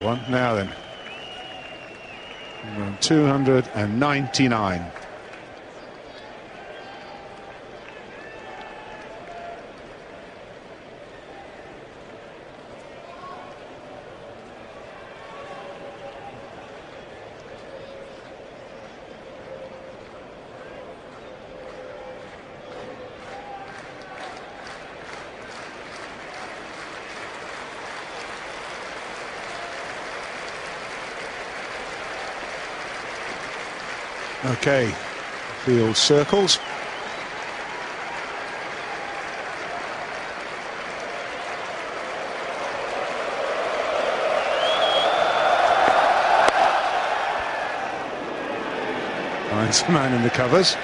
One now then. 299. Okay, field circles. Finds the man in the covers.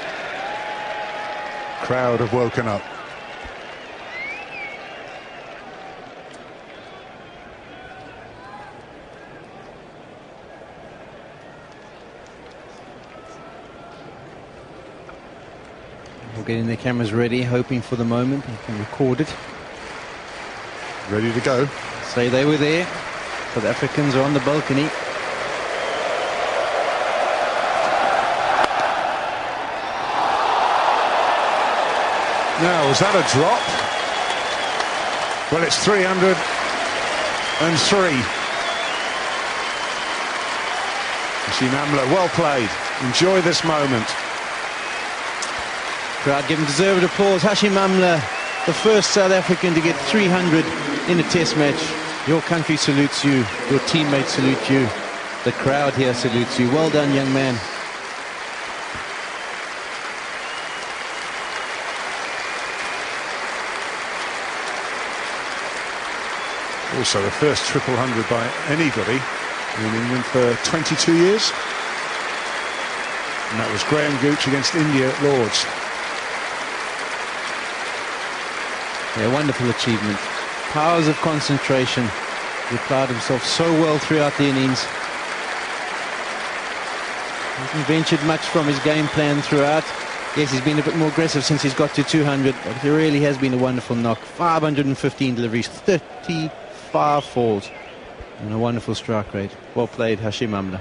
Crowd have woken up. Getting the cameras ready, hoping for the moment you can record it. Ready to go. Say they were there. South Africans are on the balcony. Now, was that a drop? Well, it's 303. Hashim Amla, well played. Enjoy this moment. Crowd giving deserved applause. Hashim Amla, the first South African to get 300 in a test match. Your country salutes you, your teammates salute you, the crowd here salutes you. Well done, young man. Also the first 300 by anybody in England for 22 years. And that was Graham Gooch against India at Lords. Yeah, wonderful achievement. Powers of concentration. He applied himself so well throughout the innings. Hasn't ventured much from his game plan throughout. Yes, he's been a bit more aggressive since he's got to 200, but it really has been a wonderful knock. 515 deliveries, 35 falls, and a wonderful strike rate. Well played, Hashim Amla.